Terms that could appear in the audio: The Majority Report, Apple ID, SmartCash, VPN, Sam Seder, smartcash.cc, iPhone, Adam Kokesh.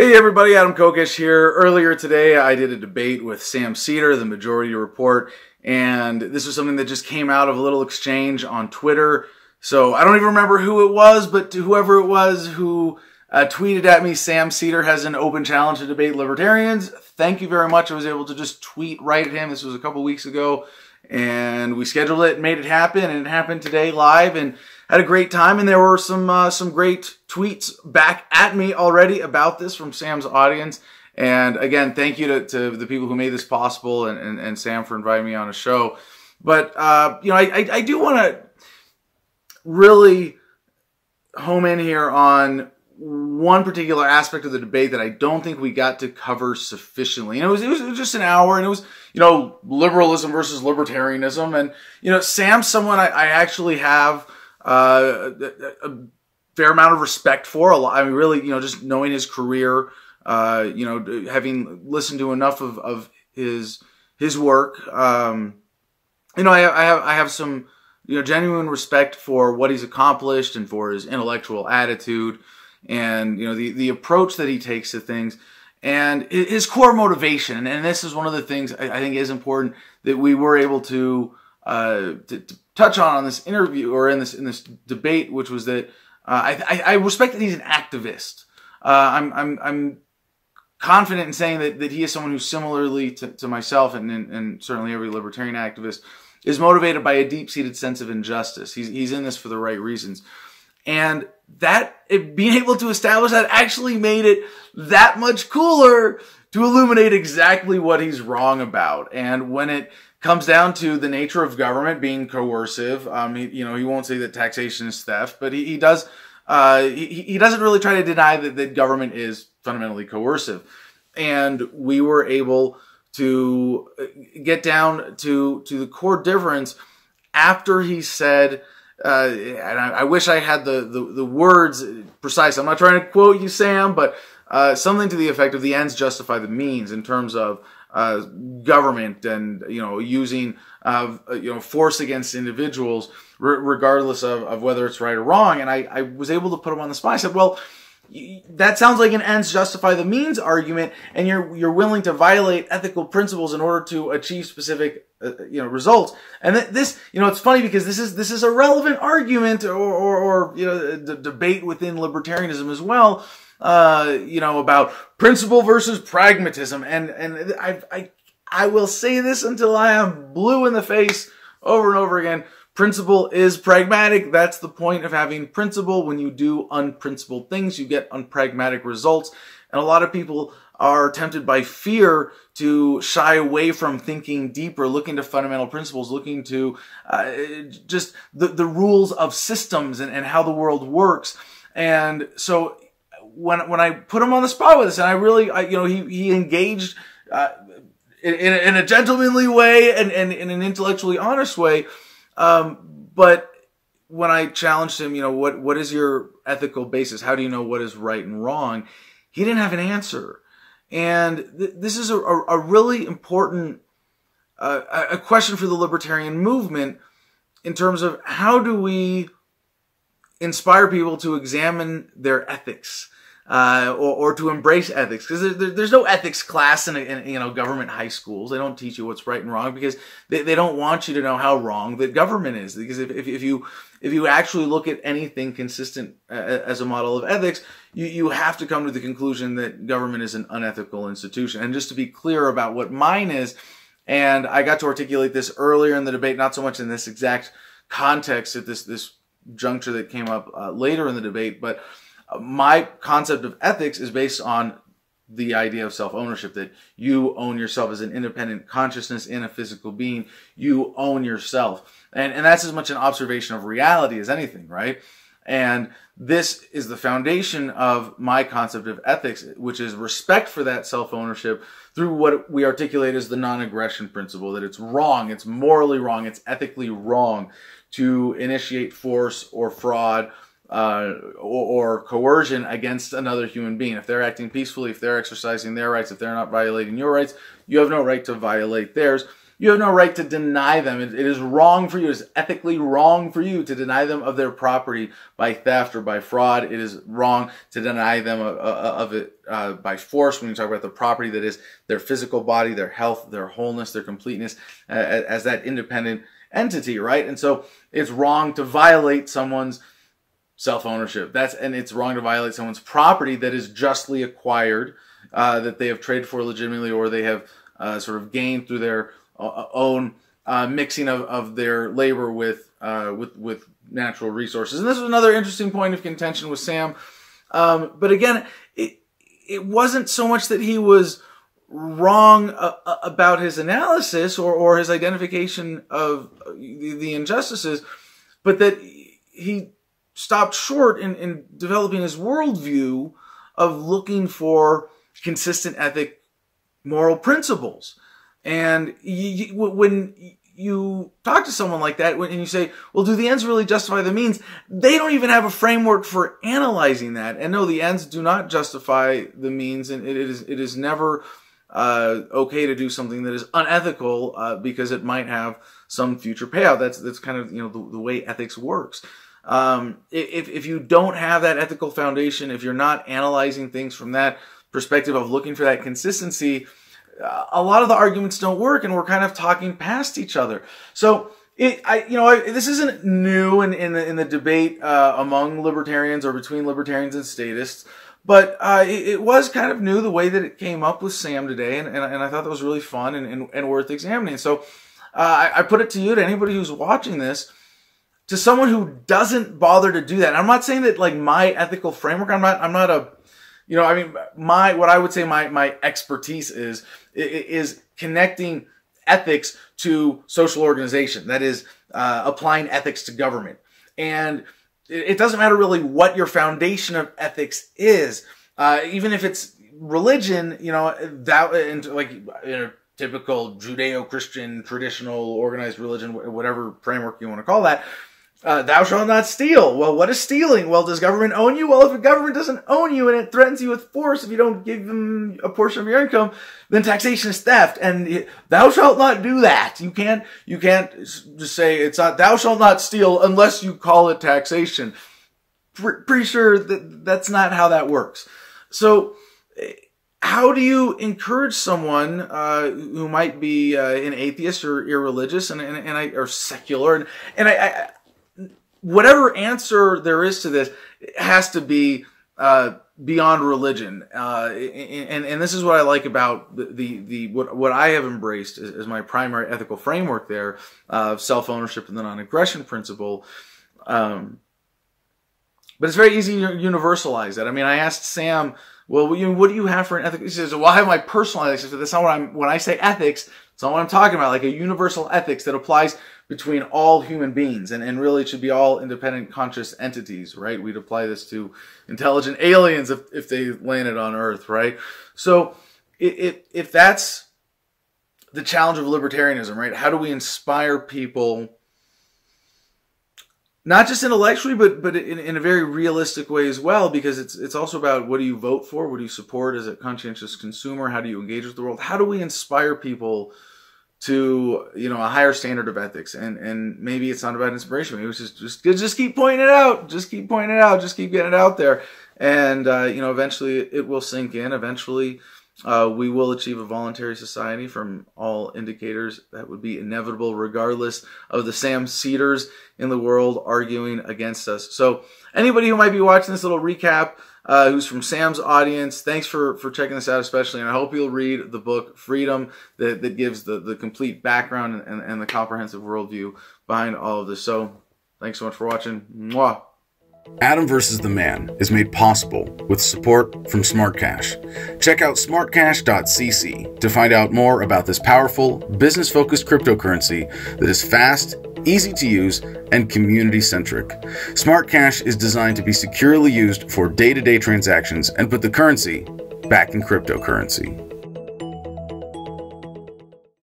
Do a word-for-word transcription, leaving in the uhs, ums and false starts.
Hey everybody, Adam Kokesh here. Earlier today I did a debate with Sam Seder, The Majority Report, and this was something that just came out of a little exchange on Twitter. So I don't even remember who it was, but to whoever it was who uh, tweeted at me, Sam Seder has an open challenge to debate libertarians. Thank you very much. I was able to just tweet right at him. This was a couple weeks ago, and we scheduled it, made it happen, and it happened today live, and had a great time. And there were some uh, some great tweets back at me already about this from Sam's audience. And again, thank you to, to the people who made this possible, and, and, and Sam for inviting me on a show. But uh, you know, I, I, I do want to really home in here on one particular aspect of the debate that I don't think we got to cover sufficiently. And it was, it was, it was just an hour, and it was, you know, liberalism versus libertarianism. And, you know, Sam's someone I, I actually have uh, a, a fair amount of respect for. A lot, I mean, really, you know, just knowing his career, uh, you know, having listened to enough of, of his, his work, um, you know, I, I have, I have some, you know, genuine respect for what he's accomplished and for his intellectual attitude, and you know the the approach that he takes to things, and his core motivation. And this is one of the things I, I think is important that we were able to, uh, to to touch on on this interview, or in this in this debate, which was that uh, I I respect that he's an activist. Uh, I'm I'm I'm confident in saying that that he is someone who, similarly to, to myself, and, and and certainly every libertarian activist, is motivated by a deep-seated sense of injustice. He's he's in this for the right reasons. And that, it, being able to establish that actually made it that much cooler to illuminate exactly what he's wrong about. And when it comes down to the nature of government being coercive, um, he, you know, he won't say that taxation is theft, but he, he does, uh, he, he doesn't really try to deny that, that government is fundamentally coercive. And we were able to get down to, to the core difference after he said, Uh, and I, I wish I had the, the, the words precise. I'm not trying to quote you, Sam, but uh, something to the effect of the ends justify the means, in terms of uh, government and, you know, using uh, you know, force against individuals re regardless of, of whether it's right or wrong. And I, I was able to put him on the spot. I said, well, that sounds like an ends justify the means argument, and you're you're willing to violate ethical principles in order to achieve specific uh, you know results. And th this you know it's funny, because this is this is a relevant argument, or or, or you know d debate within libertarianism as well, uh, you know about principle versus pragmatism. And and I I I will say this until I am blue in the face over and over again. Principle is pragmatic. That's the point of having principle. When you do unprincipled things, you get unpragmatic results. And a lot of people are tempted by fear to shy away from thinking deeper, looking to fundamental principles, looking to uh, just the, the rules of systems and, and how the world works. And so when, when I put him on the spot with this, and I really, I, you know, he, he engaged uh, in, in, a, in a gentlemanly way, and, and in an intellectually honest way. Um, but when I challenged him, you know, what, what is your ethical basis? How do you know what is right and wrong? He didn't have an answer. And th this is a, a really important, uh, a question for the libertarian movement, in terms of how do we inspire people to examine their ethics, uh, or, or to embrace ethics? Because there, there, there's no ethics class in, in, you know, government high schools. They don't teach you what's right and wrong, because they, they don't want you to know how wrong the government is. Because if, if, if you, if you actually look at anything consistent uh, as a model of ethics, you, you have to come to the conclusion that government is an unethical institution. And just to be clear about what mine is, and I got to articulate this earlier in the debate, not so much in this exact context at this, this juncture that came up uh, later in the debate, but my concept of ethics is based on the idea of self-ownership, that you own yourself as an independent consciousness in a physical being. You own yourself. And, and that's as much an observation of reality as anything, right? And this is the foundation of my concept of ethics, which is respect for that self-ownership through what we articulate as the non-aggression principle, that it's wrong, it's morally wrong, it's ethically wrong to initiate force or fraud Uh, or, or coercion against another human being. If they're acting peacefully, if they're exercising their rights, if they're not violating your rights, you have no right to violate theirs. You have no right to deny them. It is wrong for you. It is ethically wrong for you to deny them of their property by theft or by fraud. It is wrong to deny them of it uh, by force when you talk about the property that is their physical body, their health, their wholeness, their completeness uh, as that independent entity, right? And so it's wrong to violate someone's self-ownership. That's and it's wrong to violate someone's property that is justly acquired, uh, that they have traded for legitimately, or they have uh, sort of gained through their own uh, mixing of, of their labor with uh, with with natural resources. And this was another interesting point of contention with Sam. Um, but again, it it wasn't so much that he was wrong uh, about his analysis or or his identification of the, the injustices, but that he stopped short in, in developing his worldview of looking for consistent ethic, moral principles. And you, you, when you talk to someone like that when, and you say, well, do the ends really justify the means? They don't even have a framework for analyzing that. And no, the ends do not justify the means. And it, it is it is never uh, okay to do something that is unethical uh, because it might have some future payout. That's, that's kind of, you know, the, the way ethics works. Um, if, if you don't have that ethical foundation, if you're not analyzing things from that perspective of looking for that consistency, a lot of the arguments don't work, and we're kind of talking past each other. So it, I, you know, I, this isn't new in, in the, in the debate, uh, among libertarians or between libertarians and statists, but, uh, it, it was kind of new the way that it came up with Sam today. And, and, and I thought that was really fun and, and, and worth examining. So, uh, I, I put it to you, to anybody who's watching this, to someone who doesn't bother to do that. And I'm not saying that like my ethical framework, I'm not, I'm not a, you know, I mean, my, what I would say my, my expertise is, is connecting ethics to social organization. That is, uh, applying ethics to government. And it, it doesn't matter really what your foundation of ethics is. Uh, even if it's religion, you know, that, and like, you know, typical Judeo-Christian, traditional, organized religion, whatever framework you want to call that. Uh, thou shalt not steal. Well, what is stealing? Well, does government own you? Well, if a government doesn't own you and it threatens you with force if you don't give them a portion of your income, then taxation is theft. And it, thou shalt not do that. You can't, you can't just say it's not, thou shalt not steal unless you call it taxation. Pre- pretty sure that that's not how that works. So how do you encourage someone uh, who might be uh, an atheist or irreligious and, and, and I, or secular? And, and I, I whatever answer there is to this, it has to be uh, beyond religion, uh, and and this is what I like about the the, the what what I have embraced as, as my primary ethical framework there uh, of self ownership and the non aggression principle. Um, but it's very easy to universalize that. I mean, I asked Sam, well, what do you have for an ethic? He says, well, I have my personal ethics. So that's not what I'm when I say ethics. That's not what I'm talking about. Like a universal ethics that applies between all human beings, and, and really should be all independent conscious entities, right? We'd apply this to intelligent aliens if, if they landed on Earth, right? So it, it, if that's the challenge of libertarianism, right? How do we inspire people, not just intellectually, but, but in, in a very realistic way as well, because it's, it's also about what do you vote for? What do you support as a conscientious consumer? How do you engage with the world? How do we inspire people to, you know, a higher standard of ethics? And, and maybe it's not about inspiration. Maybe it's just, just, just keep pointing it out. Just keep pointing it out. Just keep getting it out there. And, uh, you know, eventually it will sink in. Eventually, uh, we will achieve a voluntary society. From all indicators, that would be inevitable, regardless of the Sam Seders in the world arguing against us. So anybody who might be watching this little recap, Uh, who's from Sam's audience, thanks for, for checking this out especially, and I hope you'll read the book Freedom, that, that gives the, the complete background and, and, and the comprehensive worldview behind all of this. So, thanks so much for watching. Mwah! Adam versus the Man is made possible with support from SmartCash. Check out smart cash dot c c to find out more about this powerful, business-focused cryptocurrency that is fast, easy to use, and community-centric. SmartCash is designed to be securely used for day-to-day transactions and put the currency back in cryptocurrency.